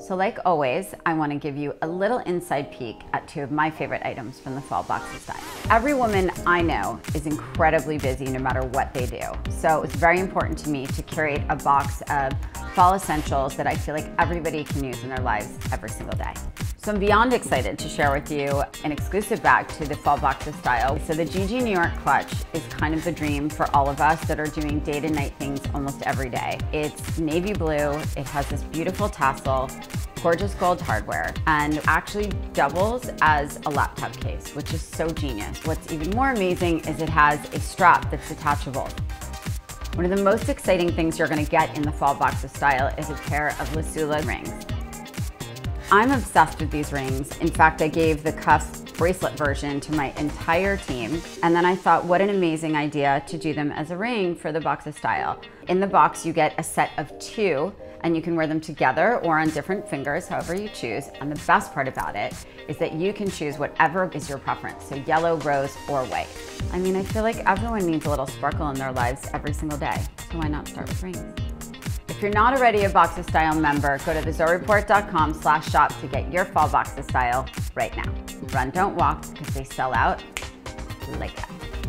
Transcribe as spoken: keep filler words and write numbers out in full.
So like always, I want to give you a little inside peek at two of my favorite items from the fall Box of Style. Every woman I know is incredibly busy no matter what they do. So it's very important to me to curate a box of fall essentials that I feel like everybody can use in their lives every single day. So I'm beyond excited to share with you an exclusive bag to the fall Box of Style. So the Gigi New York clutch is kind of the dream for all of us that are doing day to night things almost every day. It's navy blue, it has this beautiful tassel, gorgeous gold hardware, and actually doubles as a laptop case, which is so genius. What's even more amazing is it has a strap that's detachable. One of the most exciting things you're gonna get in the fall Box of Style is a pair of Lisuila rings. I'm obsessed with these rings. In fact, I gave the cuff bracelet version to my entire team, and then I thought, what an amazing idea to do them as a ring for the Box of Style. In the box, you get a set of two, and you can wear them together or on different fingers, however you choose. And the best part about it is that you can choose whatever is your preference, so yellow, rose, or white. I mean, I feel like everyone needs a little sparkle in their lives every single day, so why not start with rings? If you're not already a Box of Style member, go to the zo report dot com slash shop to get your fall Box of Style right now. Run, don't walk, because they sell out like that.